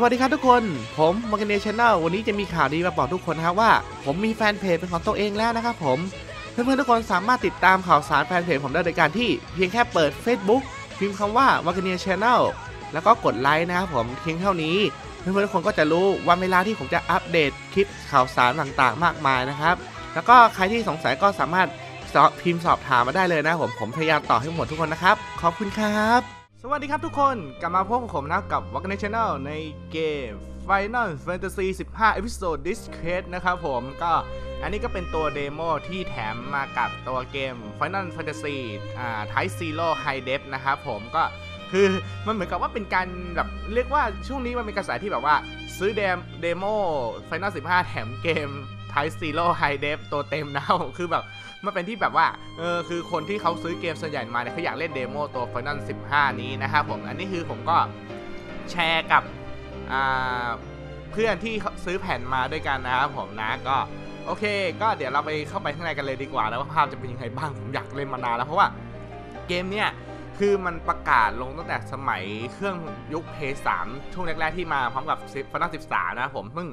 สวัสดีครับทุกคนผม Vagunnia Channel วันนี้จะมีข่าวดีมาบอกทุกคนนะครับว่าผมมีแฟนเพจเป็นของตัวเองแล้วนะครับผมเพื่อนๆทุกคนสามารถติดตามข่าวสารแฟนเพจผมได้โดยการที่เพียงแค่เปิด Facebook พิมพ์คำว่า Vagunnia Channel แล้วก็กดไลค์นะครับผมเพียงเท่านี้เพื่อนๆทุกคนก็จะรู้วันเวลาที่ผมจะอัปเดตคลิปข่าวสารต่างๆมากมายนะครับแล้วก็ใครที่สงสัยก็สามารถพิมพ์สอบถามมาได้เลยนะผมพยายามตอบให้หมดทุกคนนะครับขอบคุณครับสวัสดีครับทุกคนกลับมาพบกับผมนะกับ Vagunnia Channel ในเกม Final Fantasy 15 Episode Duscae นะครับผมก็อันนี้ก็เป็นตัวเดโมที่แถมมากับตัวเกม Final Fantasy Type-0 HD นะครับผมก็คือมันเหมือนกับว่าเป็นการแบบเรียกว่าช่วงนี้มันเป็นกระแสที่แบบว่าซื้อเดโม Final 15 แถมเกม Type-0 HD ตัวเต็มนะครับคือแบบมันเป็นที่แบบว่าคือคนที่เขาซื้อเกมส่วนใหญ่มาเนี่ยเขาอยากเล่นเดโมตัว Final 15 นี้นะครับผมอันนี้คือผมก็แชร์กับเพื่อนที่ซื้อแผ่นมาด้วยกันนะครับผมนะก็โอเคก็เดี๋ยวเราไปเข้าไปข้างในกันเลยดีกว่านะว่าภาพจะเป็นยังไงบ้างผมอยากเล่นมานานแล้วเพราะว่าเกมเนี่ยคือมันประกาศลงตั้งแต่สมัยเครื่องยุค PS3 ช่วงแรกๆที่มาพร้อมกับ Final 13 นะครับผมซึ่ง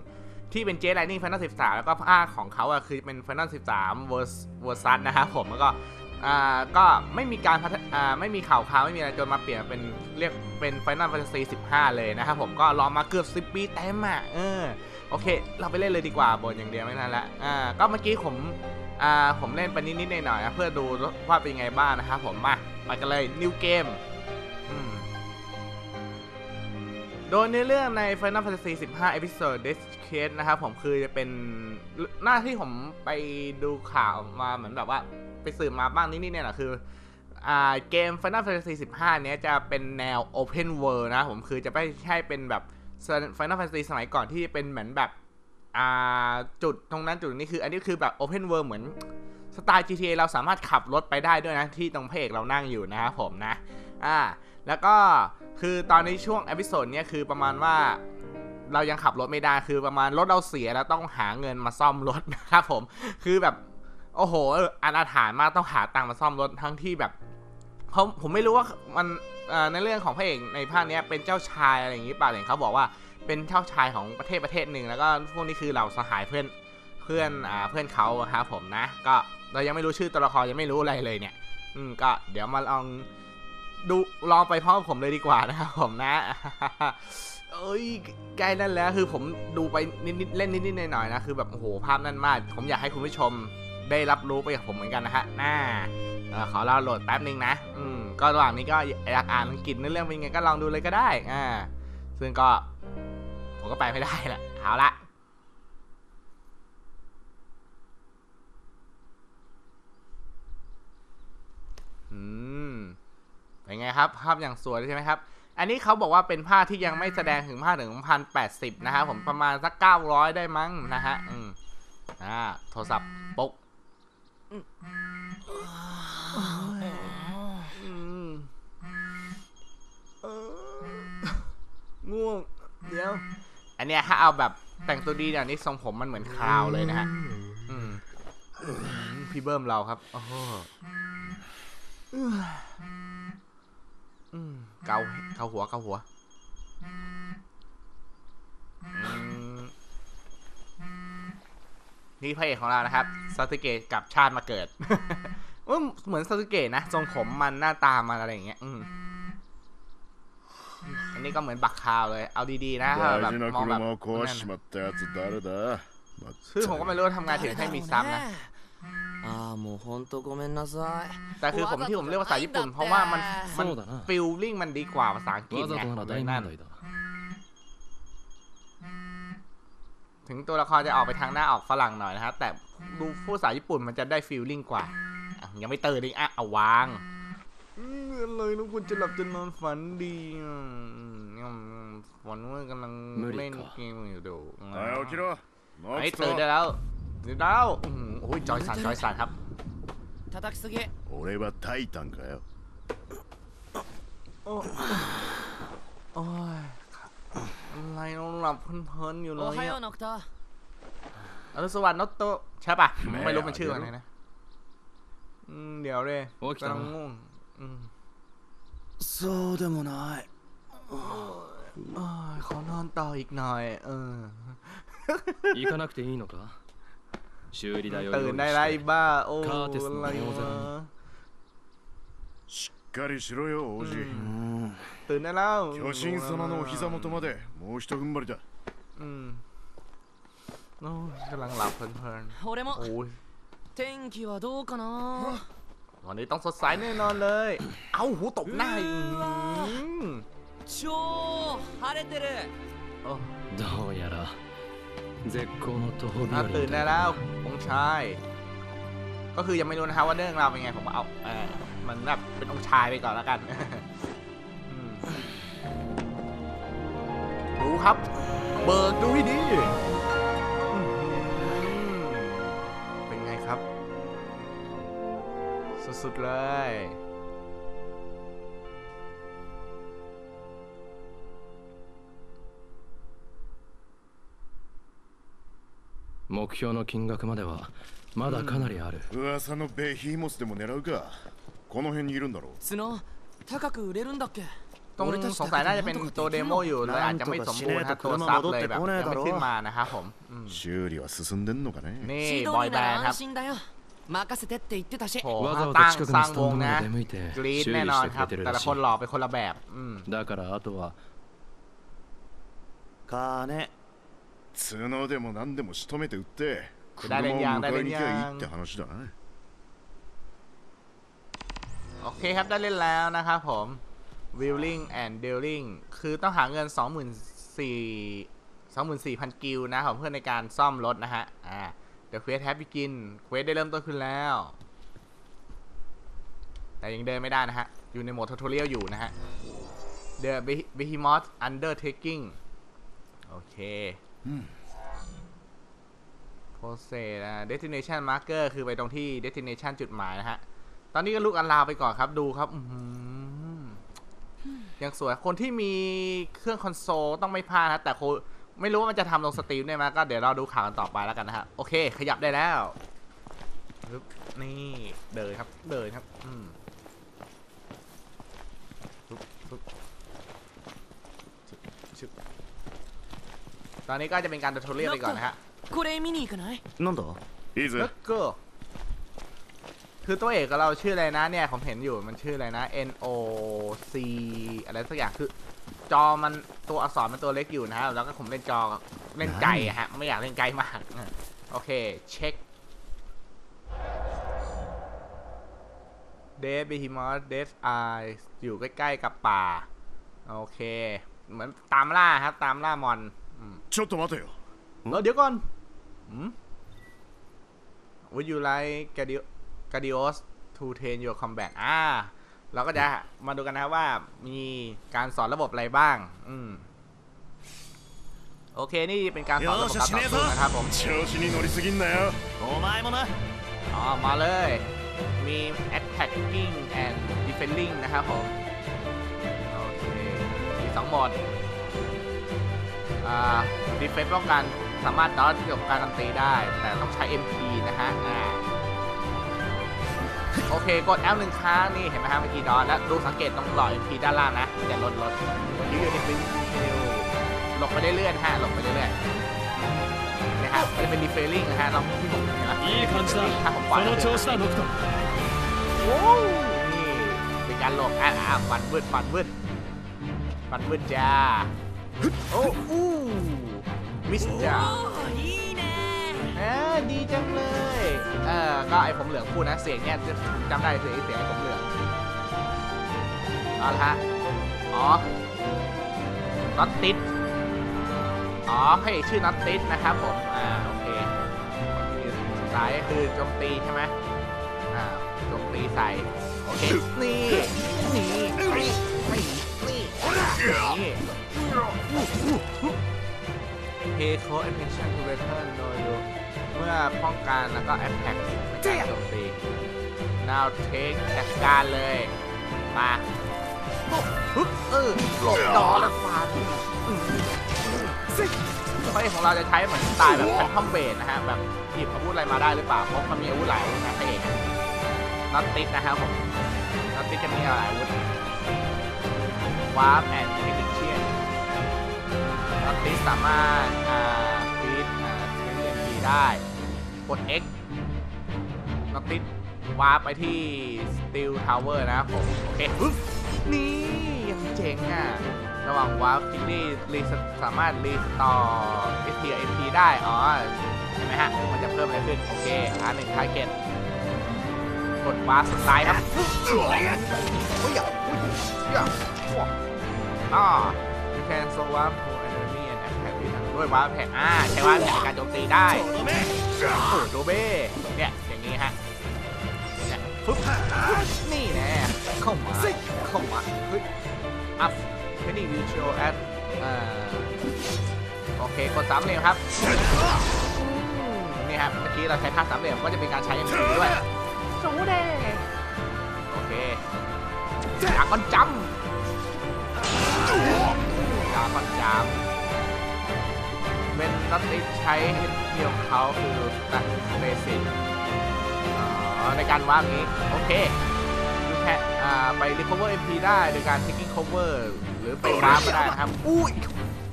ที่เป็นเจไลนิ่ง Final 13 แล้วก็ภาคของเขาคือเป็น Final 13 Versus นะครับผมแล้วก็ไม่มีการไม่มีข่าวๆไม่มีอะไรจนมาเปลี่ยนเป็นเรียกเป็น Final Fantasy 15 เลยนะครับผมก็รอมาเกือบ10 ปีเต็มอ่ะโอเคเราไปเล่นเลยดีกว่าบนอย่างเดียวไม่นานละก็เมื่อกี้ผมเล่นไปนิดๆหน่อยๆนะเพื่อดูว่าเป็นไงบ้างนะครับผมมาไปกันเลย New Gameโดยในเรื่องใน Final Fantasy 15 Episode Duscae นะครับผมคือจะเป็นหน้าที่ผมไปดูข่าวมาเหมือนแบบว่าไปสืบมาบ้างนิดๆเนี่ยแหละคือเกม Final Fantasy 15 เนี้ยจะเป็นแนว Open World นะผมคือจะไม่ใช่เป็นแบบ Final Fantasy สมัยก่อนที่เป็นเหมือนแบบจุดตรงนั้นจุดนี้คืออันนี้คือแบบ Open World เหมือนสไตล์ GTA เราสามารถขับรถไปได้ด้วยนะที่ตรงพระเอกเรานั่งอยู่นะครับผมนะแล้วก็คือตอนในช่วงเอพิโซดเนี้ยคือประมาณว่าเรายังขับรถไม่ได้คือประมาณรถเราเสียแล้วต้องหาเงินมาซ่อมรถนะครับผมคือแบบโอ้โหอนาถามากต้องหาตังค์มาซ่อมรถทั้งที่แบบเพราะผมไม่รู้ว่ามันในเรื่องของพระเอกในภาคเนี้ยเป็นเจ้าชายอะไรอย่างนี้ป่ะเห็นเขาบอกว่าเป็นเจ้าชายของประเทศหนึ่งแล้วก็พวกนี้คือเหล่าสหายเพื่อนเขาครับผมนะก็เรายังไม่รู้ชื่อตัวละครยังไม่รู้อะไรเลยเนี่ยก็เดี๋ยวมาลองไปพร้อมผมเลยดีกว่านะครับผมนะเอ้ยใกล้นั่นแล้วคือผมดูไปนิดๆเล่นนิดๆหน่อยๆนะคือแบบโอ้โหภาพนั่นมากผมอยากให้คุณผู้ชมได้รับรู้ไปกับผมเหมือนกันนะฮะขอเราโหลดแป๊บนึงนะก็ระหว่างนี้ก็อยากอ่านอังกฤษในเรื่องเป็นไงก็ลองดูเลยก็ได้ซึ่งก็ผมก็ไปไม่ได้แหละเอาละเป็นไงครับภาพอย่างสวยใช่ไหมครับอันนี้เขาบอกว่าเป็นภาพที่ยังไม่แสดงถึงภาพถึง 1,080 นะครับผมประมาณสัก 900 ได้มั้งนะฮะโทรศัพท์ปกง่วงเดี๋ยวอันเนี้ยถ้าเอาแบบแต่งตัวดีเนี่ยนี่ทรงผมมันเหมือนคราวเลยนะฮะพี่เบิ้มเราครับโอ้โหเกาหัวนี่พระเอกของเรานะครับซาสึเกะกลับชาติมาเกิดเหมือนซาสึเกะนะทรงผมมันหน้าตามันอะไรอย่างเงี้ยอันนี้ก็เหมือนบักคาวเลยเอาดีๆนะแบบมองแบบคือผมก็ไม่รู้ทำงานถึงให้มีซับนะแต่คือผมที่ผมเรียกภาษาญี่ปุ่นเพราะว่ามันฟิลลิ่งมันดีกว่าภาษาอังกฤษไงถึงตัวละครจะออกไปทางหน้าออกฝรั่งหน่อยนะครับแต่ดูผู้ภาษาญี่ปุ่นมันจะได้ฟิลลิ่งกว่ายังไม่เติร์ดอีกเอาวางเลยทุกคนจะหลับจะนอนฝันดีฝันว่ากำลังเล่นเกมอยู่ดูไอ้เติร์ดได้แล้วเดี๋ยวแล้วโอ้ยจอยสันครับโอ้ยว่าไททันครับโอ้ยอะไรเราหลับเพลินๆอยู่เลยอรุณสวัสดิ์นอตโตใช่ป่ะไม่รู้มันชื่ออะไรนะเดี๋ยวเลยกำลังง่วง ขอนอนต่ออีกหน่อย行かなくていいのか修理代を用意してカーテスの用済みしっかりしろよ王子巨神様のお膝元までもう一踏ん張りだกำลังหลับเพลินๆโอ้ย天気はどうかなวันนี้ต้องสดใสแน่นอนเลยเอ้าหูตบหน้าอีก超晴れてるどうやら絶好の徒歩日和ตื่นได้แล้วองค์ชายก็คือยังไม่รู้นะครับว่าเรื่องราวเป็นไงผมเอามันแบบเป็นองค์ชายไปก่อนแล้วกันดูครับเบิกดูให้ดีเป็นไงครับสุดๆเลย目標の金額まではまだかなりある。噂のベヒーモスでも狙うか。この辺にいるんだろう。角高く売れるんだっけ。俺たちの間でเป็นตัวเดโมอยู่แต่อาจจะไม่สมบูรณ์ครับตัวซับเลยแบบไม่ขึ้นมานะครับผม修理は進んでんのかね。นี่บอยแบนด์ครับ任せてって言ってたし。ตั้งสร้างวงนะกรีดแน่นอนครับแต่ละคนหล่อเป็นคนละแบบだからあとは金角でも何でも仕留めて売って車を迎えに行きゃいいって話だなโอเคครับได้เล่นแล้วนะครับผม Wheeling and Dealing คือต้องหาเงิน 24,000 กิลนะของเพื่อนในการซ่อมรถนะฮะเดี๋ยวเควสแฮปปี้กินเควสได้เริ่มต้นขึ้นแล้วแต่ยังเดินไม่ได้นะฮะอยู่ในโหมดทัวร์เรียลอยู่นะฮะ The Behemoth Undertaking โอเคโพสเซนะ destination marker คือไปตรงที่ destination จุดหมายนะฮะตอนนี้ก็ลุกอันลาไปก่อนครับดูครับยังสวยคนที่มีเครื่องคอนโซลต้องไม่พลาดนะแต่ไม่รู้ว่ามันจะทำลงสตรีมได้ไหมก็เดี๋ยวเราดูข่าวกันต่อไปแล้วกันนะฮะโอเคขยับได้แล้วนี่เดินครับเดินครับตอนนี้ก็จะเป็นการทัวร์เรียลไปก่อนนะฮะこれ見に行かないなんだいいぜคือตัวเอกเราชื่ออะไรนะเนี่ยผมเห็นอยู่มันชื่ออะไรนะ NOC อะไรสักอย่างคือจอมันตัวอักษรมันตัวเล็กอยู่นะแล้วก็ผมเล่นจอเล่นไกลฮะไม่อยากเล่นไกลมากโอเคเช็ค Death Behemoth Death Eye อยู่ใกล้ๆกับป่าโอเคเหมือนตามล่าครับตามล่ามอนちょっと待てよเดี๋ยวก่อนWould you like Gadios to train your combat เราก็จะมาดูกันนะว่ามีการสอนระบบอะไรบ้างโอเคนี่เป็นการสอนระบบการต่อสู้นะครับผมมาเลยมี attacking and defending นะครับผมโอเคมีสองโหมดดีเฟนส์ป้องกันสามารถดอดเกี่ยวกับการตีได้แต่ต้องใช้ MP นะฮะโอเคกด L 1 ครั้งนี่เห็นไหมฮะเมื่อกี้ดอดแล้วดูสังเกตตรงหลอด MP ด้านล่างนะจะลดยืดเป็นหลบไปเรื่อยๆฮะหลบไปเรื่อยๆนะฮะจะเป็นดีเฟนซิ่งนะฮะเราที่ผมนะถ้าผมปล่อยโอ้ยนี่เป็นการหลบปัดวืดปัดวืดปัดวืดจ้าโอ้โหมิสจ้าดีนะดีจังเลยก็ไอผมเหลืองพูดนะเสียงเนี่ยจำได้คือไอเสียงไอผมเหลืองเอาละฮะน็อตติดให้ชื่อน็อตติดนะครับผมโอเคสายคือโจมตีใช่ไหมโจมตีใส่โอเคนี่เพย์โค้ดแอคชั่นทูเวเทอร์โนยูเมื่อป้องกันแล้วก็แอคแท็กในการโจมตี now take จัดการเลยมาปุ๊บหลบดอและฟันไฟของเราจะใช้เหมือนสไตล์แบบแพนทอมเบดนะฮะแบบหยิบอาวุธอะไรมาได้หรือเปล่าเพราะมันมีอาวุธหลายอาวุธนะเองน็อตติดนะครับผมน็อตติดจะมีหลายอาวุธวาร์ปแอนด์เทคนิคเชียน ฟีดสามารถฟีดMP ได้กด X แล้วติดวาร์ปไปที่ Steel Tower นะครับผมโอเคนี่ยังเจ๋งอ่ะระหว่างวาร์ปที่นี่สามารถรีสตอร์ MP ได้อ๋อใช่ไหมฮะมันจะเพิ่มอะไรขึ้นโอเคR1 target กดวาร์ปสุดท้ายครับYou can swap to enemy and attack with ด้วยวาร์ปแผงใช้วาร์ปแผงการโจมตีได้โดเบ้เนี่ยอย่างนี้ฮะนี่แน่เข้ามาอัพไม่ได้วิวโชว์แอดโอเคกดสามเหลี่ยมครับนี่ครับเมื่อกี้เราใช้ภาพสามเหลี่ยมก็จะเป็นการใช้อย่างนี้ด้วยสูดเด้โอเคดาบก้อนจำดาบก้อนจำเป็นนักติดใช้เดียวเขาคือนักเบสิกในการวาร์ปนี้โอเคดูแค่ไป recover MP ได้โดยการ taking cover หรือไปวาร์ปก็ได้นะครับอุ้ย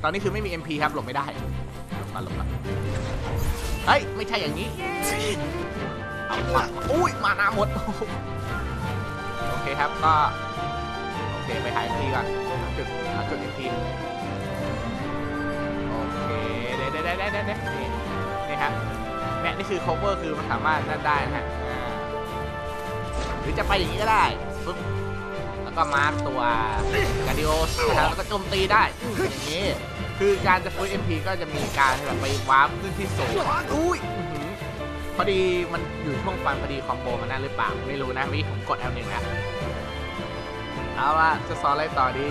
ตอนนี้คือไม่มี MP ครับหลบไม่ได้หลบมาเฮ้ยไม่ใช่อย่างนี้เอาละอุ้ยมานาหมดโอเคครับก็โอเคไปหา MP ก่อนจุด MP โอเคได้นี่ครับเนี่ยนี่คือ cover คือมันสามารถนั่นได้นะฮะหรือจะไปอย่างนี้ก็ได้ปึ๊บแล้วก็มาร์คตัวการดิโอนะครับแล้วก็โจมตีได้อย่างนี้คือการจะฟื้น MP ก็จะมีการแบบไปวาร์ปขึ้นที่สูงอุ้ยพอดีมันอยู่ช่วงฟันพอดีคอมโบมันนั่นหรือเปล่าไม่รู้นะพี่ผมกด L1 แล้วเอาละจะซ้อนอะไรต่อดี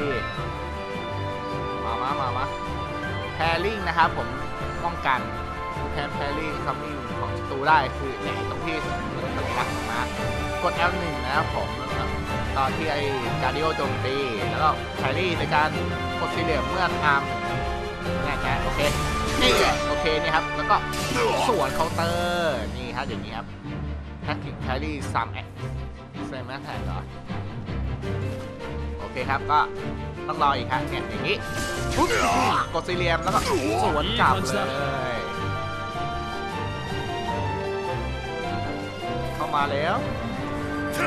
มาแพริ่งนะครับผมป้องกันแพนแพริ่งคัมมิ่งของศัตรูได้คือเนี่ยตรงที่มันเป็นลักษณะกด L1 นะครับผมตอนที่ไอ้การดิโอโจมตีแล้วก็แพรี่ในการกดสี่เหลี่ยมเมื่ออาร์มนะโอเคนี่แหละโอเคนี่ครับแล้วก็ส่วนเคาน์เตอร์นี่ครับอย่างนี้ครับแท็กกิ้งแพรี่3 แอคใช่ไหมแท็กก่อนโอเคครับก็ต้องรออีกครับเนี่ยอย่างนี้กดสี่เหลี่ยมแล้วก็ส่วนกลับเลยเข้ามาแล้วโถ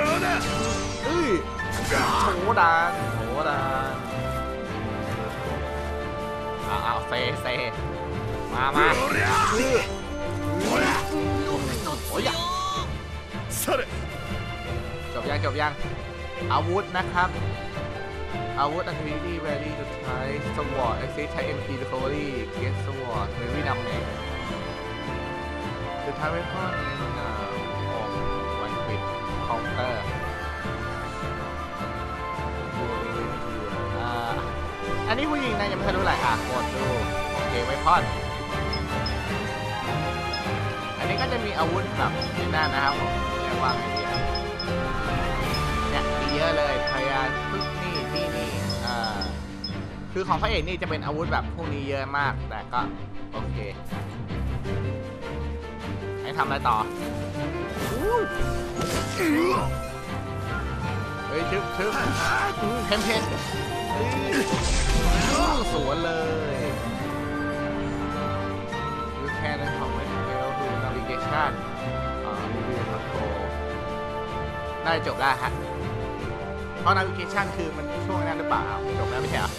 ดานเอาเซมาจบยังอาวุธนะครับอาวุธ Activity Vary สุดท้าย Sword Access ใช้ MP Recovery Get Sword หรือวินัมเองสุดท้ายไม่พลาดของเตอร์อันนี้ผู้หญิงนะยังไม่รู้เลยกดดูโอเคไวพอนอันนี้ก็จะมีอาวุธแบบนี้หน้านะครับเรียกว่าไงดีครับเนี่ยมีเยอะเลยพยานพึ่งนี่ที่นี่คือของพระเอกนี่จะเป็นอาวุธแบบพวกนี้เยอะมากแต่ก็โอเคให้ทำอะไรต่อเฮ้ยชึบเพนสวนเลยดูแค่นั้นของเมนูดูนาวิเกชั่นรีวิวคอนโทรได้จบแล้วฮะเพราะนาวิเกชั่นคือมันช่วงนั้นหรือเปล่าจบแล้วไม่ใช่หรอ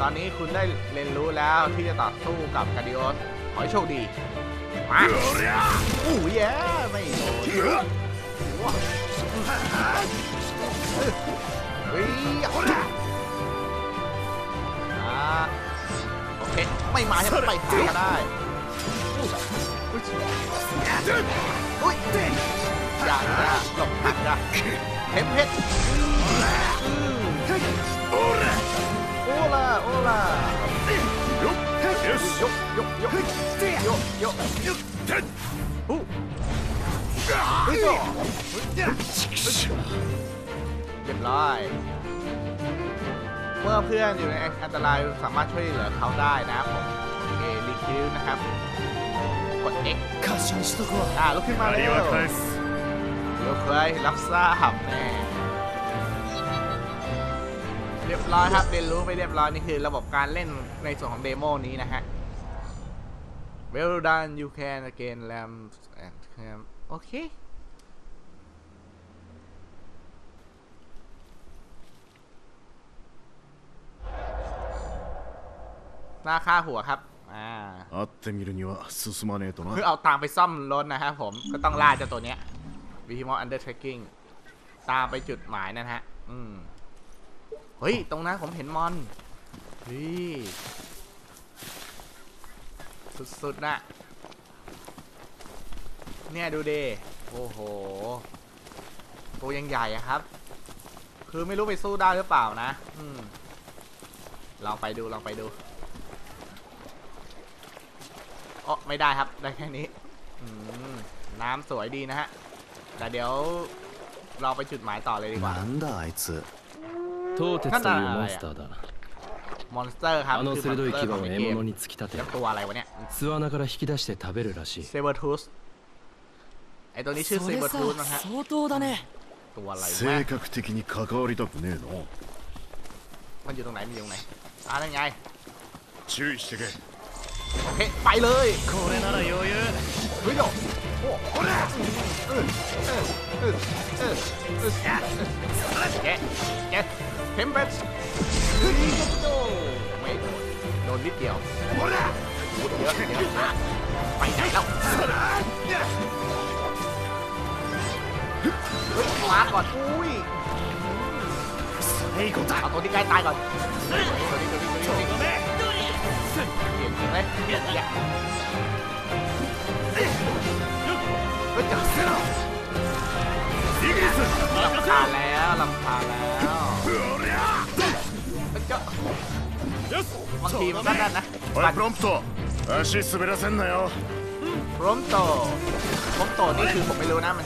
ตอนนี้คุณได้เรียนรู้แล้วที่จะต่อสู้กับกาดิโอสขอให้โชคดีมาอู้ยแย่ไม่โดนโอเคไม่มาจะไปหาก็ได้อุ้ยอยากนะหลบหักนะเพชรโอล่ายกเรียบร้อยเมื่อเพื่อนอยู่ในอันตรายสามารถช่วยเหลือเขาได้นะครับผมโอเครีคิวนะครับกด X ลุกขึ้นมาเร็วเคยรับทราบแน่ เรียบร้อยครับเรียนรู้ไปเรียบร้อยนี่คือระบบการเล่นในส่วนของเดโมนี้นะฮะ Well done you can again lamps and cam โอเคราคาหัวครับคือเอาตามไปซ่อมรถนะครับผมก็ต้องล่าเจ้าตัวเนี้ย Vehicles under tracking ตามไปจุดหมายนั่นฮะเฮ้ยตรงนั้นผมเห็นมอนนี่สุดๆนะเนี่ยดูดิโอ้โหตัวยังใหญ่อะครับคือไม่รู้ไปสู้ได้หรือเปล่านะลองไปดูลองไปดูอ๋อไม่ได้ครับได้แค่นี้น้ำสวยดีนะฮะแต่เดี๋ยวเราไปจุดหมายต่อเลยดีกว่าท่านอะไรมอนสเตอร์ครับคือมอนสเตอร์ของเกมแล้วตัวอะไรวะเนี่ยเซเวอร์ทูสไอตัวนี้ชื่อเซเวอร์ทูสนะฮะตัวอะไรมันอยู่ตรงไหนมีตรงไหนอะไรไงโอเคไปเลยเฮ้ยโดเข็มเป็ดไม่โดนนิดเดียวเยอะไปไหนแล้วมาก่อนอุ้ยเอาตัวที่ใกล้ตายก่อนลำคาแล้วลำคาแล้วบางทีมันก็ได้นะพร้อมโตพร้อมโตพร้อมโตนี่คือผมไม่รู้นะมัน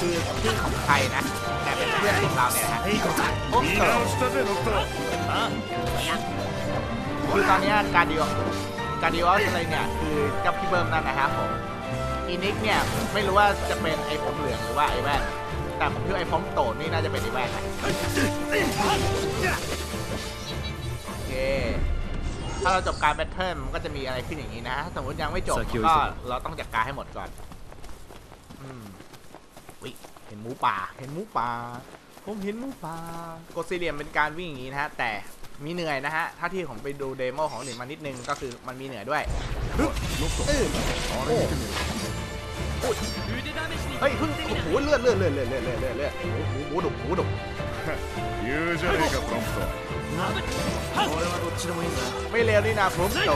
คือชื่อของใครนะแต่เป็นเพื่อนของเราเนี่ยฮะพร้อมโตคือตอนนี้การดิวอลอะไรเนี่ยคือกับพี่เบิร์มนั่นนะครับผมอีนิกเนี่ยไม่รู้ว่าจะเป็นไอ้ผมเหลืองหรือว่าไอ้แว่นแต่ผมคิดไอ้พร้อมโตนี่น่าจะเป็นไอ้แว่นโอเคถ้าเราจบการแบทเทิลมันก็จะมีอะไรขึ้นอย่างนี้นะสมมติยังไม่จบก็เราต้องจัดการให้หมดก่อนอุ๊ยเห็นหมูป่าเห็นหมูป่าผมเห็นหมูป่ากดสี่เหลี่ยมเป็นการวิ่งอย่างนี้นะฮะแต่มีเหนื่อยนะฮะถ้าที่ผมไปดูเดโมของหนึ่งมานิดนึงก็คือมันมีเหนื่อยด้วยเฮ้ยพึ่งโอ้โหเลือดหูดุไม่เลวนี่นะพร้อมโต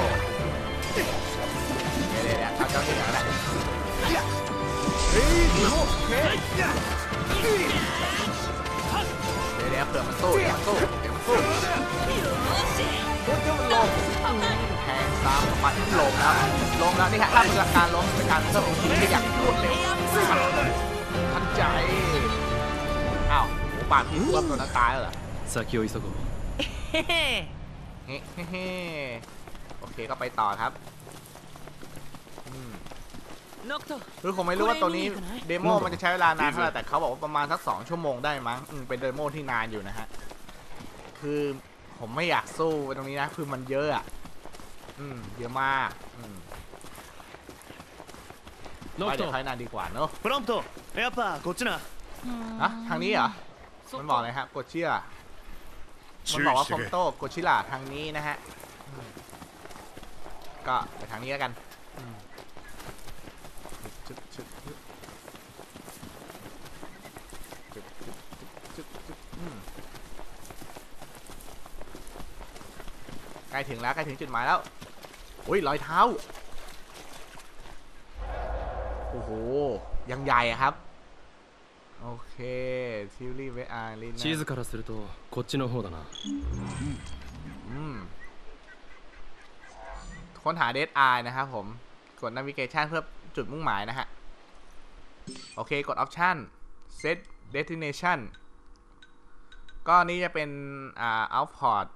เดี๋ยวเอาเจ้าที่ไหนละเฮ้ยเดี๋ยวเผื่อมันสู้เจ้ามันลงแทงซ้ำมาที่ลงครับลงแล้วนี่ฮะถ้าเป็นการลงเป็นการเสริมทีมที่อยากรวดเร็วทันใจอ้าวหมูป่าพี่รวบตัวนั้นตายแล้วเหรอซาคิโออิซากุโอเคก็ไปต่อครับคือผมไม่รู้ว่าตัวนี้เดโมมันจะใช้เวลานานเท่าไหร่แต่เขาบอกว่าประมาณสัก2ชั่วโมงได้มั้งเป็นเดโมที่นานอยู่นะฮะคือผมไม่อยากสู้ตรงนี้นะคือมันเยอะอ่ะเยอะมากไปเดี๋ยวใช้นานดีกว่าเนอะพร้อมโตเอ๊ะป่ะกดชื่อนะฮะทางนี้เหรอมันบอกเลยครับกดชื่อมันบอกว่าพร้อมโตกดชื่อล่ะทางนี้นะฮะก็ไปทางนี้แล้วกันใกล้ถึงแล้วใกล้ถึงจุดหมายแล้วอุ้ยรอยเท้าโอ้โหยังใหญ่ครับโอเคซิลลี่เวอารินนะชื่อからするとこっちの方だなค้นหาเดดไอนะครับผมกด navigation เพื่อจุดมุ่งหมายนะฮะโอเคกด option set destination ก็นี่จะเป็นoutport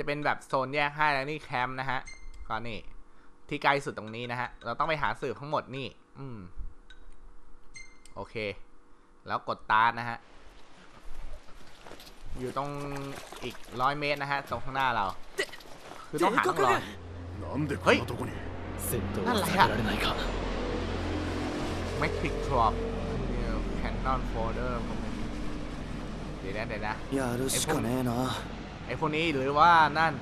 จะเป็นแบบโซนแยกให้แล้วนี่แคมป์นะฮะก็นี่ที่ไกลสุดตรงนี้นะฮะเราต้องไปหาสืบทั้งหมดนี่โอเคแล้วกดตาร์ทนะฮะ อยู่ตรงอีก100 เมตรนะฮะตรงข้างหน้าเราคือต้องหาข้างหลังเฮ้ยนั่นอะไรฮะแมกพิกทรอปแคนนอนโฟลเดอร์เดี๋ยวนะไอ้พวกนี้หรือว่านั่น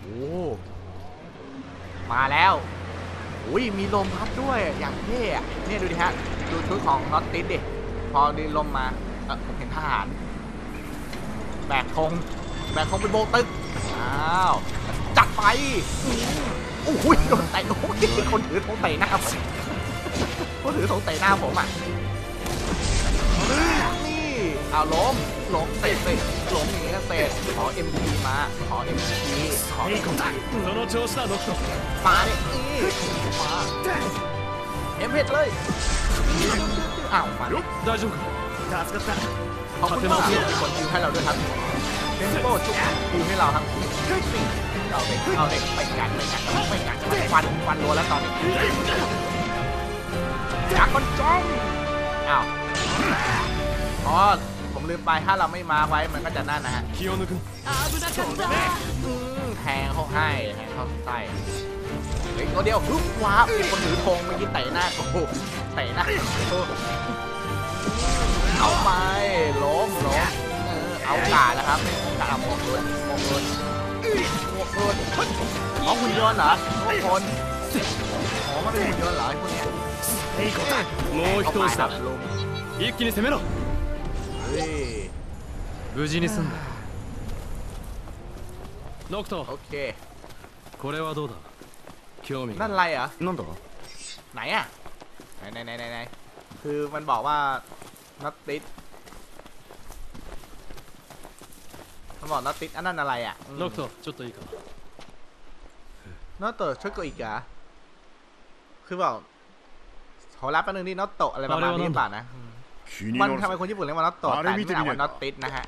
โอ้มาแล้วอุ้ยมีลมพัดด้วยอย่างเท่อะเนี่ยดูดิฮะดูชุดของน็อตติสดิพอดีลมมาผมเห็นทหารแบกธงไปโบกตึกอ้าวจัดไปโอ้โหโดนเตะโอ้ยคนถือธงเตะหน้าผมอ่ะนี่เอาล้มเตะไปล้มอย่างนี้ก็เตะขอ MVP มาขอ MVP ขอ MVP มาดิมาเอ็มเพชรเลยอ้าวมาได้จุกขอบคุณมากที่มีคนดูให้เราด้วยครับเดนโบ้จุกดูให้เราครับเอาเด็กไปกันฟันโดนแล้วตอนนี้อยากคนจมอ้าวอ๋อผมลืมไปถ้าเราไม่มาไว้มันก็จะนั่นนะฮะแทงเขาให้แทงเขาใส่เฮ้ยตัวเดียวปุ๊บว้าคนถือธงเมื่อกี้เตะหน้าโอ้โหเตะหน้าเอาไปล้มเอากาดนะครับกาดมองโดนอ๋อหุ่นยนต์เหรอทุกคนอ๋อมันเป็นหุ่นยนต์เหรอไอ้พวกเนี้ยเฮ้ยเอาไปครับลงอีกทีนี้เซเมโร่เฮ้ย無事に済んだノクトโอเคこれはどうだ興味นั่นอะไรอ่ะนั่นเหรอไหนอ่ะไหนคือมันบอกว่าน็อตติดเขาบอกน็อตติดอันนั้นอะไรอ่ะน็อตตัวชุดตัวอีกอ่ะคือบอกขอรับอันนึงนี่น็อตโตอะไรประมาณนี้ป่ะนะมันทำไมคนญี่ปุ่นเรียกว่าน็อตโตแต่ไม่ได้ว่าน็อตติดนะฮะ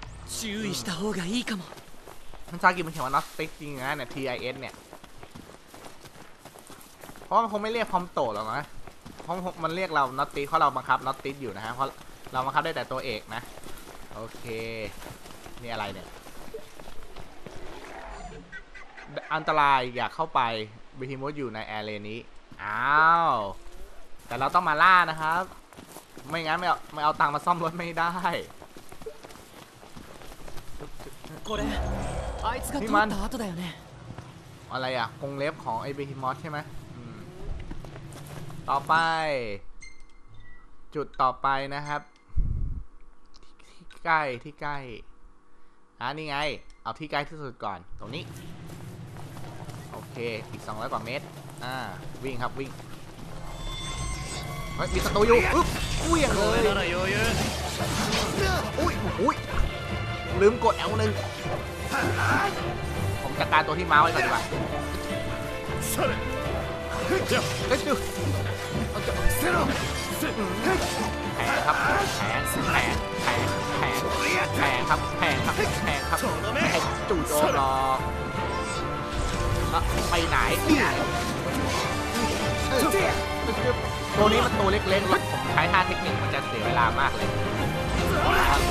มันซากิมันเขียนว่าน็อตติดจริงนะเนี่ย TIS เนี่ยเพราะมันคงไม่เรียกคอมโตหรอกนะเพราะมันเรียกเราน็อตติดเพราะเราบังคับน็อตติดอยู่นะฮะเพราะเรามาครับได้แต่ตัวเอกนะโอเคนี่อะไรเนี่ยอันตรายอยากเข้าไปบิทิมดอยู่ในแอร์เลนี้อ้าวแต่เราต้องมาล่านะครับไม่งั้นไม่เอาตังค์มาซ่อมรถไม่ได้นี่มันอะไรอ่ะกรงเล็บของไอ้บิทิมดใช่ไหมต่อไปจุดต่อไปนะครับที่ใกล้นี่ไงเอาที่ใกล้ที่สุดก่อนตรงนี้โอเคอีก200 กว่าเมตรวิ่งครับวิ่งมีศัตรูอยู่อุ้ยอย่างเลยอุ้ยลืมกด L1 ผมจัดการตัวที่ม้าไว้ก่อนดีกว่าแผงครับจุดโดนรอไปไหนตัวนี้มันตัวเล็กๆผมใช้ท่าเทคนิคมันจะเสียเวลามากเลย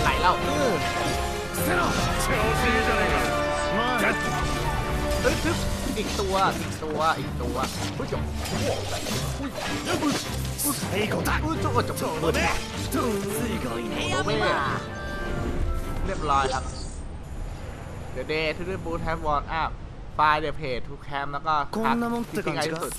ไหลแล้วอีกตัวผู้ชมเรียบร้อยครับ The day to the boot have worn up by the page to camp แล้วก็ทักที่ง่ายที่สุด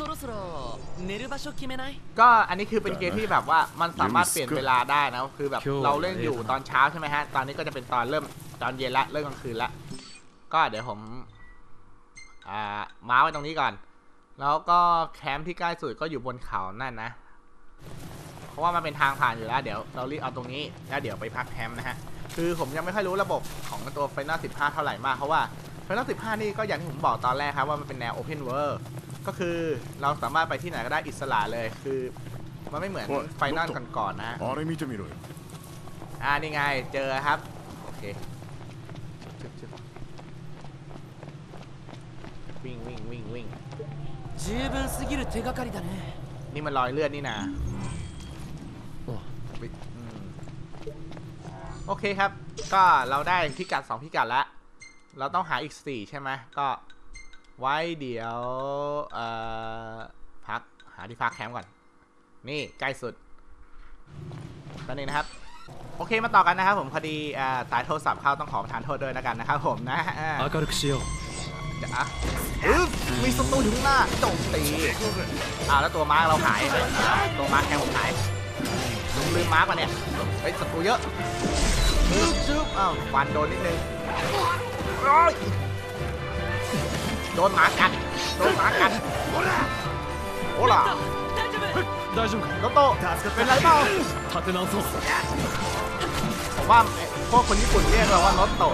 ก็อันนี้คือเป็นเกมที่แบบว่ามันสามารถเปลี่ยนเวลาได้นะคือแบบเราเล่นอยู่ตอนเช้าใช่ไหมฮะตอนนี้ก็จะเป็นตอนเริ่มตอนเย็นละเริ่มกลางคืนละก็เดี๋ยวผมมาไว้ตรงนี้ก่อนแล้วก็แคมป์ที่ใกล้สุดก็อยู่บนเขานั่นนะเพราะว่ามันเป็นทางผ่านอยู่แล้วเดี๋ยวเรารีบเอาตรงนี้แล้วเดี๋ยวไปพักแคมป์นะฮะคือผมยังไม่ค่อยรู้ระบบของตัว Final 15 เท่าไหร่มากเพราะว่า Final 15 นี่ก็อย่างที่ผมบอกตอนแรกครับว่ามันเป็นแนว Open World ก็คือเราสามารถไปที่ไหนก็ได้อิสระเลยคือมันไม่เหมือน Final ก่อนๆนะนี่ไงเจอครับโอเควิ่งนี่มันรอยเลือดนี่นะโอเคครับ ก็เราได้พิกัด2พิกัดแล้วเราต้องหาอีก4ใช่ไหมก็ไว้เดี๋ยวพักหาที่พักแคมป์ก่อนนี่ใกล้สุดตอนนี้นะครับโอเคมาต่อกันนะครับผมพอดีสายโทรศัพท์เข้าต้องขอประทานโทษด้วยแล้วกันนะครับผมนะก็รุกเชียวมีศัตรูถึงหน้าโจมตีแล้วตัวม้าเราหายตัวม้าแค่ผมหายลืมม้าป่ะเนี่ยไอ้ศัตรูเยอะฟันโดนนิดนึงโดนหมากัดโดนหมากัดโอ้ล่ะโนโตเป็นไรเปล่าผมว่าพวกคนญี่ปุ่นเรียกเราว่าโนโต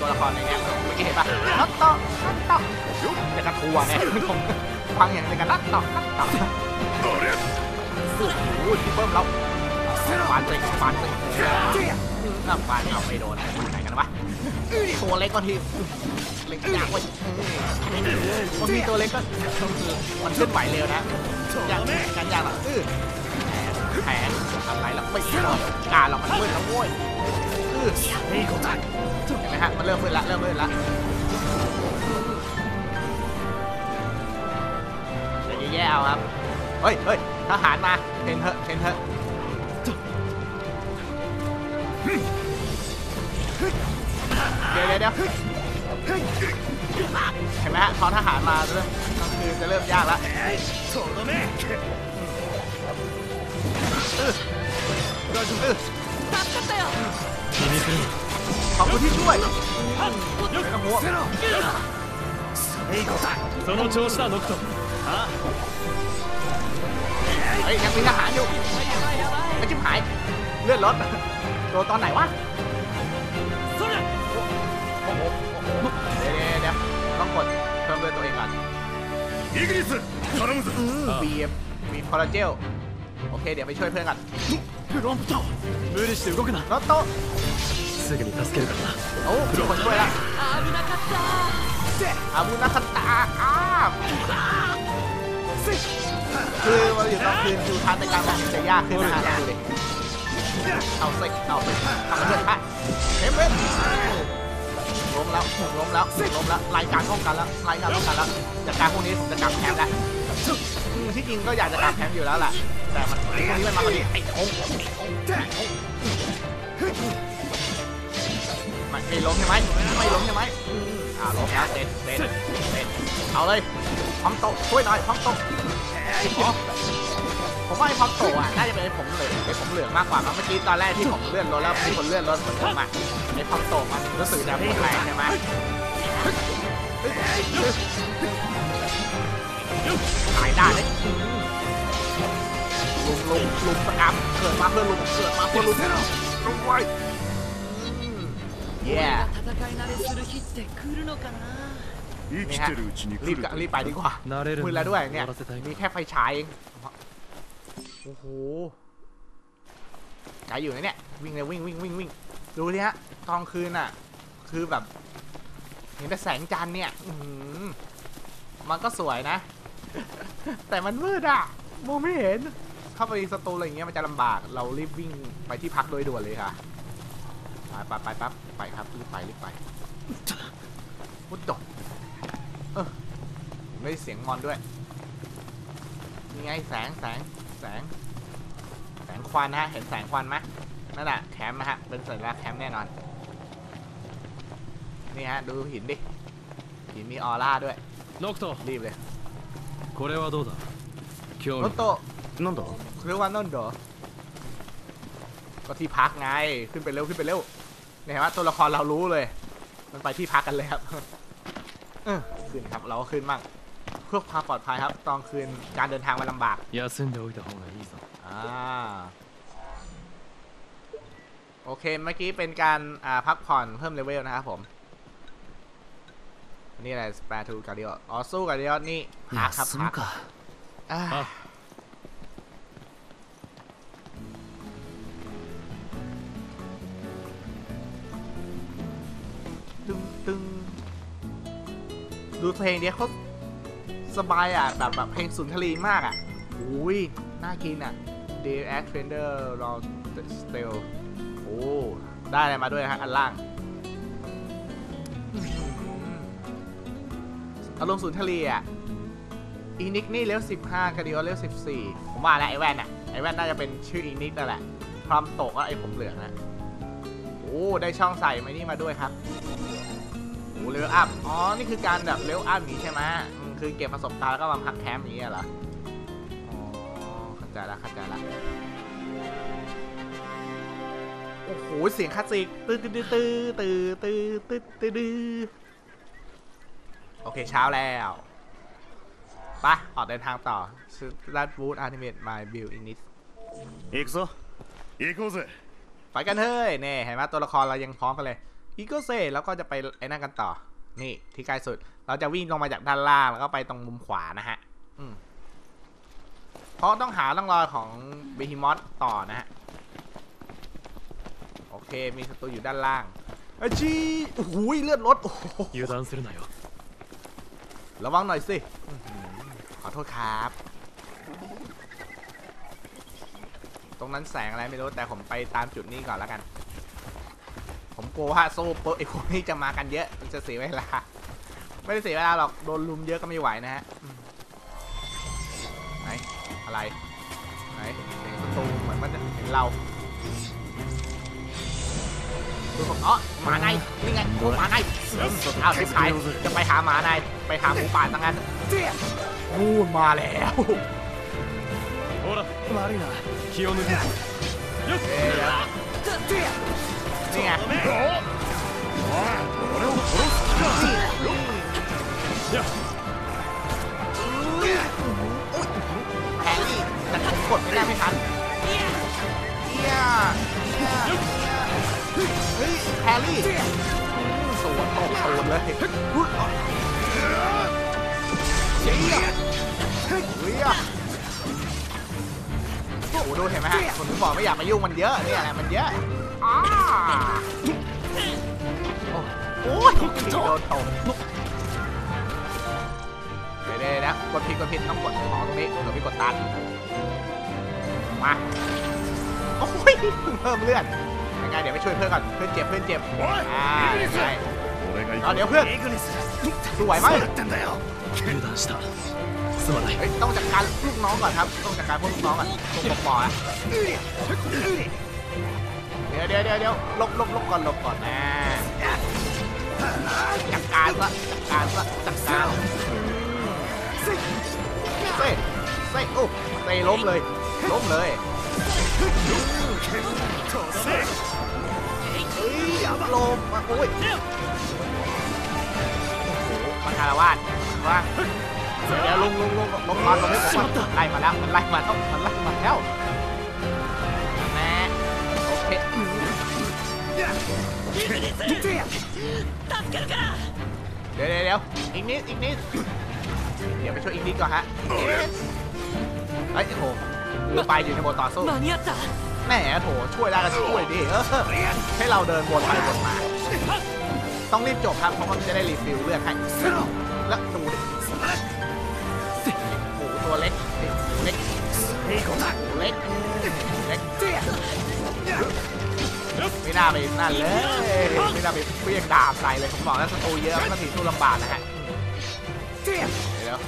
ตัวละครในแอปเมื่อกี้เห็นป่ะโนโตโนโตแต่กระทัวเนี่ยฟังอย่างเป็นกันโนโตโนโตโอ้ยที่เพิ่มเราฟันติฟันติน้ำฟันเอาไปโดนไหนกันวะตัวเล็กก็ทีเล็กยากเว้ยมันมีตัวเล็กก็มันเคลื่อนไหวเร็วนะยากกันยากหรอแผนอะไรหรอไม่หรอกการเรามันมืดแล้วโว้ยนี่ของจันเห็นไหมฮะมันเริ่มมืดละเริ่มมืดละจะแย่เอาครับเฮ้ยเฮ้ยทหารมาเทนเถอะเทนเถอะเดี๋ยวเดี๋ยวเห็นไหมฮะท้อทหารมาเริ่มคือจะเริ่มยากแล้วขอบคุณที่ช่วยกระหัวยังมีทหารอยู่ไม่จิ้มหายเลือดลดโดนตอนไหนวะเดี๋ยวเดี๋ยวต้องกดเพิ่มเลือดตัวเองก่อนมีคอลลาเจลโอเคเดี๋ยวไปช่วยเพื่อนกันโนโตซึ่งนี่ทัสเกลกันนะโอ้ทุกคนช่วยละอาบุนาคาตาคือเราอยู่ตอนคืนดูทางในการมองจะยากขึ้นนะดูดิเอาสิเอาสิทำมันเลยฮะเฮ้ยเว้ยล้มแล้วล้มแล้วล้มแล้วรายการป้องกันแล้วรายการป้องกันแล้วจากการพวกนี้ผมจะกลับแคมป์แล้วที่จริงก็อยากจะกลับแคมป์อยู่แล้วแหละแต่มันพวกนี้มันมาพอดีไอ้โง่ไม่ล้มใช่ไหมไม่ล้มใช่ไหมล้มแล้วเสร็จเสร็จเสร็จเอาเลยพร้อมโตช่วยหน่อยพร้อมโตผมว่าไอ้พร้อมโตอ่ะน่าจะเป็นไอ้ผมเหลืองไอ้ผมเหลืองมากกว่าเมื่อกี้ตอนแรกที่ผมเลื่อนรถแล้วมีคนเลื่อนรถเหมือนผมอ่ะไอ้พร้อมโตมันรู้สึกจะหมดแรงใช่ไหมหายได้เลยลุมประกำเกิดมาเพื่อลุมเกิดมาเพื่อลุมลุมไว้นี่ฮะรีบไปดีกว่ามือแล้วด้วยเนี่ยมีแค่ไฟฉายเองโอ้โหไกลอยู่นะเนี่ยวิ่งเลยวิ่งวิ่งวิ่งวิ่งดูดิฮะตอนคืนน่ะคือแบบเห็นแต่แสงจันทร์เนี่ยมันก็สวยนะแต่มันมืดอ่ะมองไม่เห็นเข้าไปสตูอะไรอย่างเงี้ยมันจะลำบากเรารีบวิ่งไปที่พักโดยด่วนเลยค่ะไปปั๊บไปครับรีบไปรีบไปพุดดกได้เสียงมอนด้วยนี่ไงแสงควันฮะเห็นแสงควันไหมนั่นแหละแคมป์นะฮะเป็นสัญลักษณ์แคมป์แน่นอนนี่ฮะดูหินดิหินมีออร่าด้วยนกโตรีบเลยこれはどうだนกโตนนโดเรียกว่านนโดก็ที่พักไงขึ้นไปเร็วขึ้นไปเร็วเห็นว่าตัวละครเรารู้เลยมันไปที่พักกันเลยครับขึ้นครับเราก็ขึ้นบ้างเพื่อความปลอดภัยครับตอนคืนการเดินทางมันลำบากโอเคเมื่อกี้เป็นการพักผ่อนเพิ่มเลเวลนะครับผมนี่อะไรสเปรทูการ์ดิโออ๋อสู้การ์ดิโอนี่พักครับพักตึงดูเพลงเนี้ยเขาสบายอ่ะแบบเพลงสุนทรีมากอ่ะอุ้ยน่ากินอ่ะ The Act Trader Raw Steel โอ้ แ ได้อะไรมาด้วยนะฮะอันล่างอารมณ์ศูนย์ทะเลอ่ะอีนิกนี่เลเวล15คาร์ดิโอเลเวล14ผมว่าแล้วไอแว่นอ่ะไอแว่นน่าจะเป็นชื่ออีนิกนั่นแหละพร้อมตกก็ไอผมเหลืองนะโอ้ได้ช่องใส่ไมนี่มาด้วยครับโอ้เลเวลอัพอ๋อนี่คือการแบบเลเวลอัพนี้ใช่ไหมคือเก็บประสบการณ์แล้วก็มาพักแคมป์อย่างเงี้ยเหรออ๋อเข้าใจละเข้าใจละโอ้โหเสียงคลาสสิกตื้อตื้อตื้อตื้อตื้อตื้อตื้อโอเคเช้าแล้วปะออกเดินทางต่อ That would animate my build in it อีกซะอีกซะไปกันเฮ้ยเนี่ยเห็นไหมตัวละครเรายังพร้อมกันเลยอีกซะแล้วก็จะไปไอ้นั่นกันต่อนี่ที่ใกล้สุดเราจะวิ่งลงมาจากด้านล่างแล้วก็ไปตรงมุมขวานะฮะเพราะต้องหาร่องรอยของเบฮิมอสต่อนะฮะโอเคมีศัตรูอยู่ด้านล่างไอ้ชี้โอ้โหเลือดลดโอ้โหระวังหน่อยสิขอโทษครับตรงนั้นแสงอะไรไม่รู้แต่ผมไปตามจุดนี้ก่อนแล้วกันผมกลัวว่าโซ่เปิดไอ้พวกนี้จะมากันเยอะมันจะเสียเวลาไม่ได้เสียเวลาหรอกโดนลุมเยอะก็ไม่ไหวนะฮะไหนอะไรไหนเสียงประตูเหมือนมันจะเห็นเราดูผมอ๋อหมาในนี่ไงดูหมาในเอาทิพย์ขายจะไปหาหมาในไปหาหมูป่าตั้งนั้นเจี๊ยบมูนมาแล้วโอ้ละมาเลยนะคิโอนุจินี่ไงแฮร์รี่แต่ผมกดไม่ได้ไม่ทันแฮร์รี่สวนตกโดนเลยเฮ้ยโอ้โหดูเห็นไหมฮะผมถึงบอกไม่อยากมายุ่งมันเยอะเนี่ยแหละมันเยอะโอ้ยโดนตบได้ๆนะกดผิดกดผิดต้องกดของตรงนี้หรือไม่กดตันมาโอ้ยเพิ่มเลือดยังไงเดี๋ยวไปช่วยเพื่อนก่อนเพื่อนเจ็บเพื่อนเจ็บใช่เดี๋ยวเพื่อนสวยไหมต้องจัดการลูกน้องก่อนครับต้องจัดการพวกลูกน้องก่อนตัวปอดเดี๋ยวลบก่อนนะจัดการเซ่โอ้เซ่ล้มเลยเฮ้ยลมมาโอ้ยมาคารวาสว่าเดี๋ยวลงมาตรงนี้ผมไล่มาแล้วมันไล่มาแล้วแม่โอเคเดี๋ยวอีกนิดเดี๋ยวไปช่วยอีกนิดก่อนฮะไอ้โถมือไปอยู่ในโบต่อสู้แม่โถช่วยได้ก็ช่วยดิให้เราเดินวนไปวนมาต้องรีบจบครับเพราะมันจะได้รีฟิลเลือดให้แล้วดูดิหมูตัวเล็กไม่น่าไปนั่นเลยไม่น่าไปเรียกดาบใส่เลยผมบอกแล้วศัตรูเยอะมันถือสู้ลำบากนะฮะเดี๋ยว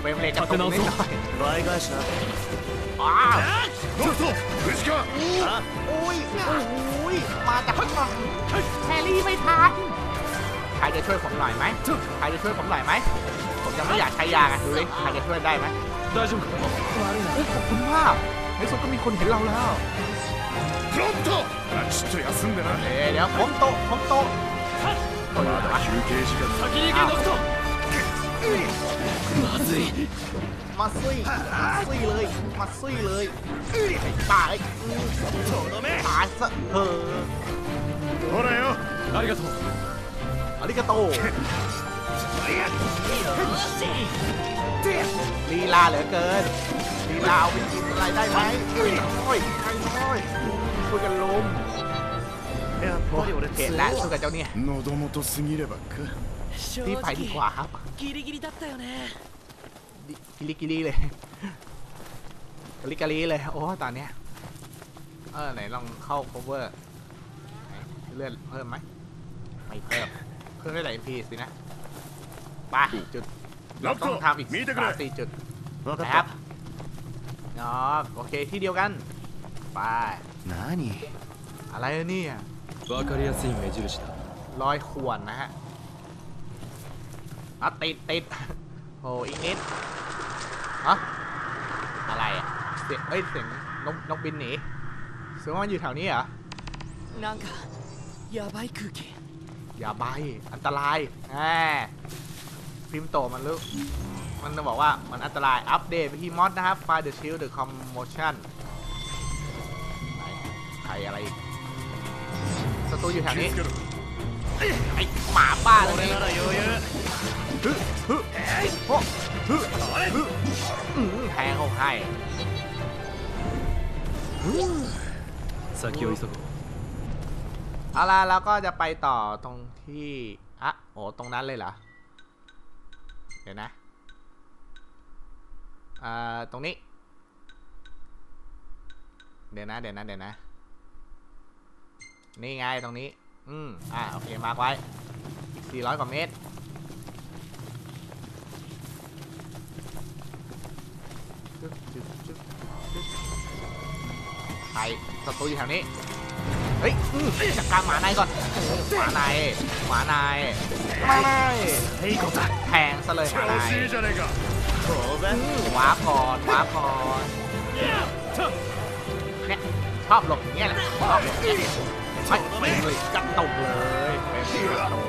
เวมเล็กจับตรงนี้หน่อยว้าวโอ้ยมาจากข้างหลังแฮร์รี่ไม่ทันใครจะช่วยผมหน่อยไหมผมยังไม่อยากใช้ยาไงดูดิใครจะช่วยได้ไหมได้จุ๊บขอบคุณมากในสุดก็มีคนเห็นเราแล้วเดี๋ยวผมโตมาซุยเลยตายซะเฮ้ออาริกาโตลีลาเหลือเกินลีลาเอาไปกินอะไรได้ไหมใครน้อยคุยกันลมพวกอยู่ในเขตและสู้กับเจ้าเนี่ยที่ไปดีกว่าครับกิลิกิลีเลยโอ้ตอนเนี้ย ไหนลองเข้า cover เลื่อนเพิ่มไหมไม่เพิ่มเพิ่มได้หลายทีสินะไปจุดเราต้องทำอีก3-4จุดนะครับเนาะโอเคที่เดียวกันไปอะไรนี่รอยข่วนนะฮะอะติดโอ้อีกนิดฮะอะไรอ่ะเสียงเสียงนกบินหนีเสียงมันอยู่แถวนี้เหรอนั่งค่ะอย่าไปคือเกอย่าไปอันตรายพิมพ์โตมันลึกมันจะบอกว่ามันอันตรายอัปเดตไปที่มอดนะครับ Find the Shield the Commotion ใครอะไรศัตรูอยู่แถวนี้ไอ้หมาบ้าเลยแทงเขาให้เอาล่ะแล้วก็จะไปต่อตรงที่อ่ะโอ้ตรงนั้นเลยเหรอเดี๋ยวนะตรงนี้เดี๋ยวนะนี่ไงตรงนี้โอเคมาร์คไว้อีก400กว่าเมตรใครศัตรูอยู่แถวนี้เฮ้ยจัดการหมาในก่อนหมาในแทงซะเลยหมาในว้าก่อนเนี่ยชอบหลบอย่างเงี้ยแหละไม่เลยกัดตบเลยแล้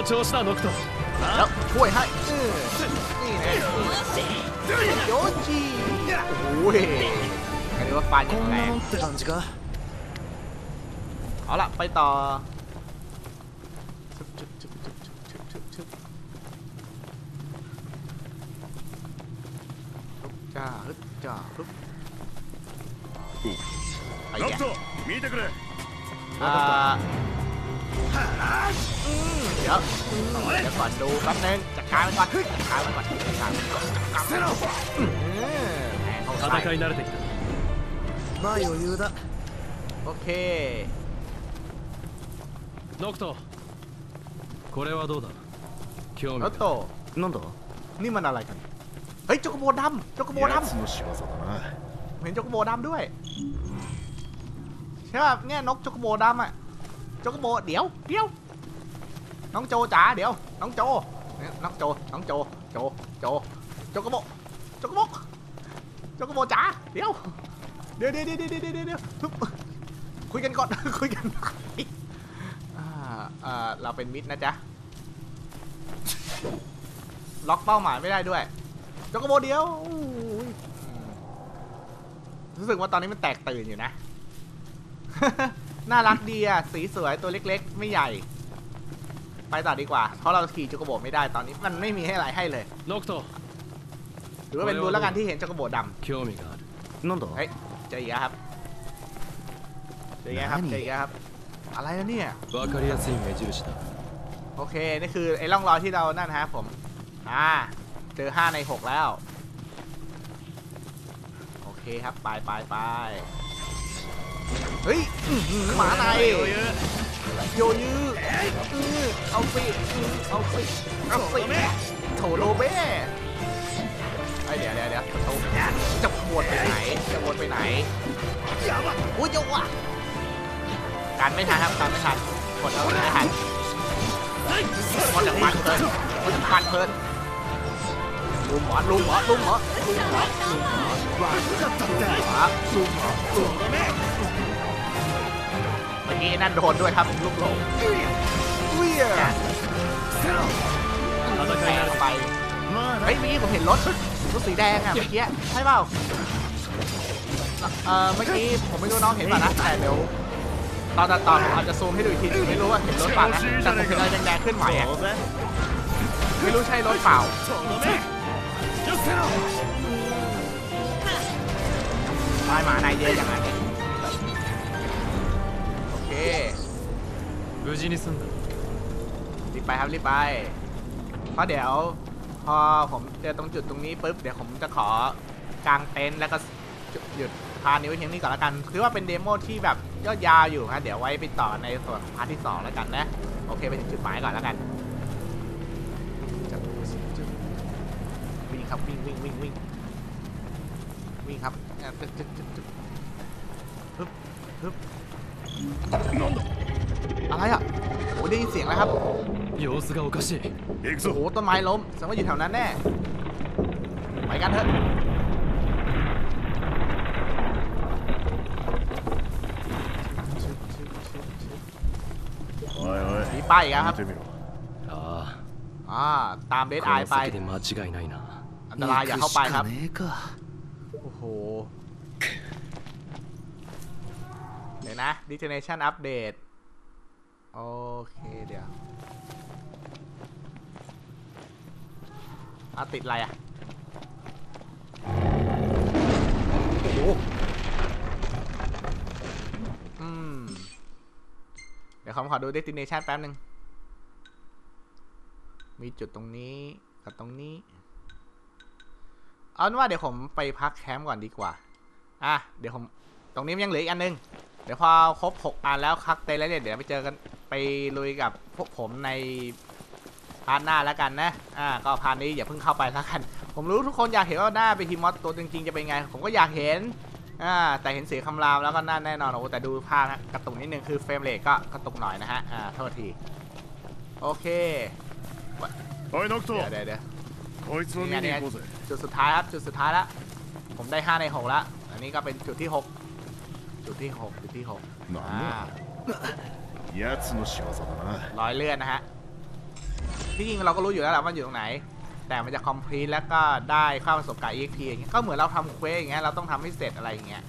วช่วยให้นี่นะโยจิโอ้ยเรียกว่าปานอย่างแรงเอาล่ะไปต่อฮึบไอ้แก่มีแต่กระเดี๋ยวก่อนดูแป๊บนึงจัดการมันก่อนเขาใส่มาอยู่อยู่ละโอเคนกโตこれはどうだนกโตนั่นเหรอนี่มันอะไรกันเฮ้ยเจ้ากระโบดำเห็นเจ้ากระโบดำด้วยใช่ป่ะเนี่ยนกเจ้ากระโบดำอ่ะเจ้ากระโบเดี๋ยวน้องโจจ๋าเดี๋ยวน้องโจเจ้ากระโบจ๋าเดี๋ยวคุยกันก่อนเราเป็นมิตรนะจ๊ะล็อกเป้าหมายไม่ได้ด้วยเจ้ากระโบเดียวรู้สึกว่าตอนนี้มันแตกตื่นอยู่นะ น่ารักดีอ่ะสีสวยตัวเล็กๆไม่ใหญ่ไปต่อดีกว่าเพราะเราขี่เจ้ากระโบไม่ได้ตอนนี้มันไม่มีให้อะไรให้เลยหรือว่าเป็นรูแล้วกันที่เห็นเจ้ากระโบดำเฮ้ยใจเย็นครับใจเย็นครับอะไรนะเนี่ยโอเคนี่คือไอ้ร่องรอยที่เรานั่นฮะผมเจอ5 ใน 6แล้วโอเคครับไปเฮ้ยหมาในโยยื้อเอาสิโถโลเบ้เดี๋ยวจะวนไปไหนอุ้ยเยอะว่ะการไม่ทันครับกดเอาไม่ทันกดจากปันเพินลุมหมอเมื่อกี้นั่นโดนด้วยครับลูกหลงเราต้องแซงไปเฮ้ยเมื่อกี้ผมเห็นรถสีแดงอ่ะเมื่อกี้ใช่เปล่าเมื่อกี้ผมไม่รู้น้องเห็นป่ะนะแต่เดี๋ยวตอนผมอาจจะซูมให้ดูอีกทีไม่รู้ว่าเห็นรถป่ะนะแต่ผมเห็นอะไรแดงๆขึ้นใหม่อ่ะไม่รู้ใช่รถเปล่าได้มาในเดียอย่างไรโอเครีบไปครับเพราะเดี๋ยวพอผมเจอตรงจุดตรงนี้ปุ๊บเดี๋ยวผมจะขอกางเต็นท์แล้วก็หยุด พาร์ทนี้ไว้เพียงนี้ก่อนแล้วกันคือว่าเป็นเดโมที่แบบยาวอยู่ฮะเดี๋ยวไว้ไปต่อในส่วนพาร์ทที่2แล้วกันนะโอเคไปถึงจุดหมายก่อนแล้วกันวิ่งครับวิ่งครับฮึบอะไรอ่ะโอ้ได้ยินเสียงแล้วครับโอ้ต้นไม้ล้มแสดงว่าอยู่แถวนั้นแน่ไปกันเถอะมีป้ายครับตามเบสไอไปอันตรายอย่าเข้าไปครับโอ้โหเดี๋ยวนะ Destination Update โอเคเดี๋ยวติดอะไรอ่ะโอ้โหเดี๋ยวขอดู Destination แป๊บนึงมีจุดตรงนี้กับตรงนี้เอาเป็นว่าเดี๋ยวผมไปพักแคมป์ก่อนดีกว่าเดี๋ยวผมตรงนี้ยังเหลืออีกอันนึงเดี๋ยวพอครบ6อันแล้วคักเต้นแล้วเนี่ยเดี๋ยวไปเจอกันไปลุยกับพวกผมในพาร์ทหน้าแล้วกันนะก็พาร์ทนี้อย่าเพิ่งเข้าไปแล้วกันผมรู้ทุกคนอยากเห็นว่าหน้าไปทีมอสตัวจริงๆจะเป็นไงผมก็อยากเห็นแต่เห็นเสียงคำรามแล้วก็น่าแน่นอนโอ้แต่ดูภาพนะกระตุกนิดนึงคือเฟรมเรทก็กระตุกหน่อยนะฮะโทษทีโอเคเดี๋ยวนี่จุดสุดท้ายครับจุดสุดท้ายแล้วผมได้5ใน6แล้วอันนี้ก็เป็นจุดที่6ร้อยเลื่อนนะฮะที่จริงเราก็รู้อยู่แล้วแหละว่าอยู่ตรงไหนแต่มันจะคอมพลีทแล้วก็ได้ค่าประสบการณ์ EXP อย่างเงี้ยก็เหมือนเราทำเควสอย่างเงี้ยเราต้องทำให้เสร็จอะไรอย่างเงี้ย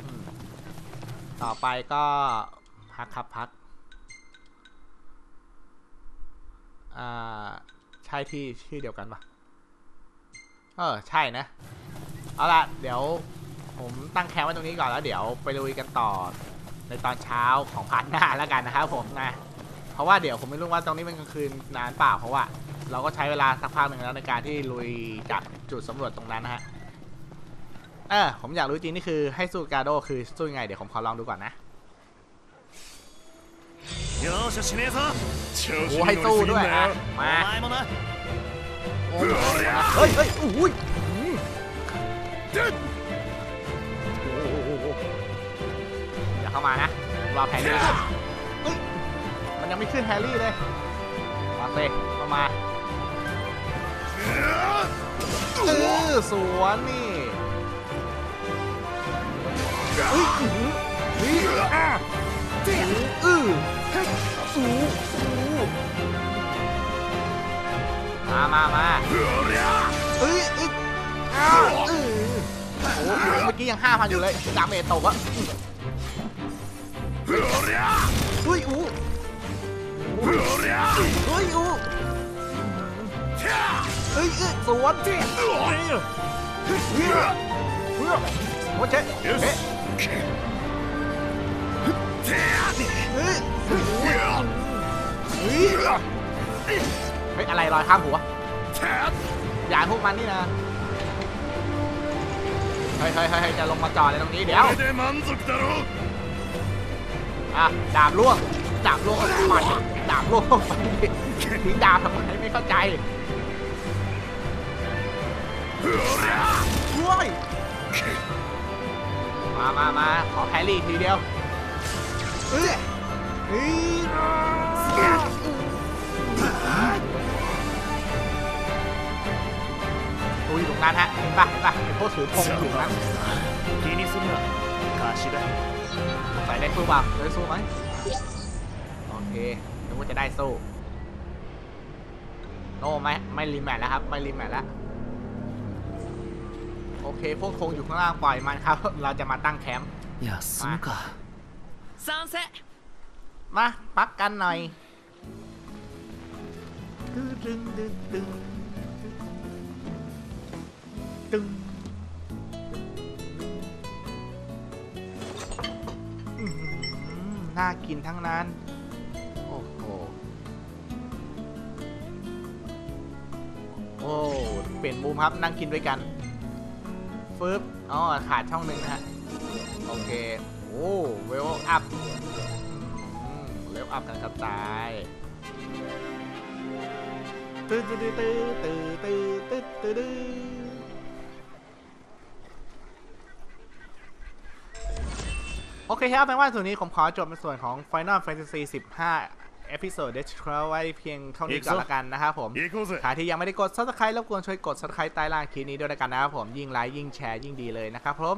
ต่อไปก็พักครับพักใช่ที่ชื่อเดียวกันปะใช่นะเอาล่ะเดี๋ยวผมตั้งแคมป์ไว้ตรงนี้ก่อนแล้วเดี๋ยวไปลุยกันต่อในตอนเช้าของพาร์ทหน้าแล้วกันนะครับผมนะเพราะว่าเดี๋ยวผมไม่รู้ว่าตรงนี้เป็นกลางคืนนานเปล่าเพราะว่าเราก็ใช้เวลาสักพักหนึ่งแล้วในการที่ลุยจากจุดสำรวจตรงนั้นนะฮะผมอยากรู้จริงนี่คือให้สู้กาโดคือสู้ยังไงเดี๋ยวผมขอลองดูก่อนนะโอ้ให้สู้ด้วยนะมาเฮ้ยอุ้ยเข้ามานะรอแฮร์รี่มันยังไม่ขึ้นแฮร์รี่เลยมาเตะเข้ามาสวนนี่มาเมื่อกี้ยัง5,000อยู่เลยดาเมจตกอะสวนที่โอเคอะไรลอยข้ามหัวอย่าพวกมันนี่นะเฮ้ยจะลงมาจอดในตรงนี้เดี๋ยวดาบล่วงไปดาบล่วงไปทิ้งดาบทำไมไม่เข้าใจช่วยมาขอแฮร์รี่ทีเดียวอุ้ยตรงนั้นฮะเห็นป่ะไอ้พวกถือธงอยู่นั้นทีนี้สุดเลยคาชิดะใส่ได้สู้ป่ะได้สู้ไหมโอเคนึกว่าจะได้สู้โน่ไม่รีแมทแล้วครับไม่รีแมทแล้วโอเคพวกคงอยู่ข้างล่างปล่อยมันครับเราจะมาตั้งแคมป์มาปักกันหน่อยตึงน่ากินทั้งนั้นโอ้โหเปลี่ยนมุมครับนั่งกินด้วยกันฟึบขาดช่องหนึ่งนะฮะโอ อเคโอ้เวลอัพเวลอัพกันกระจายตื้อตื้อตื้อตื้อตื้อตื้อตื้อตื้อโอเคครับแปลว่าส่วนนี้ผมขอจบในส่วนของ Final Fantasy 15 Episode Duscae ไว้เพียงเท่านี้ก่อนละกันนะครับผมใครที่ยังไม่ได้กด Subscribe รบกวนช่วยกด Subscribe ใต้ล่างคลิปนี้ด้วยกันนะครับผมยิ่งไลค์ยิ่งแชร์ยิ่งดีเลยนะครับผม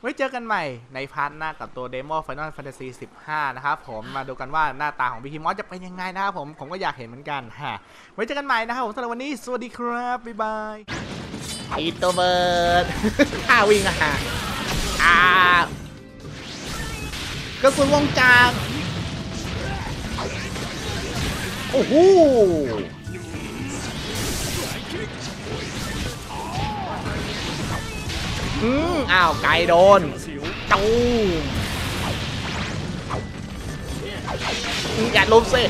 ไว้เจอกันใหม่ในพาร์ทหน้ากับตัวเดโม Final Fantasy 15 นะครับผมมาดูกันว่าหน้าตาของพี่มอสจะเป็นยังไงนะครับผมก็อยากเห็นเหมือนกันฮะไว้เจอกันใหม่นะครับผมสำหรับวันนี้สวัสดีครับบ๊ายบายอินโทรเวิร์ตข้าวิ่งกระสุนวงจางโอ้โหอ้าวไก่โดนจูอย่าล้มสิ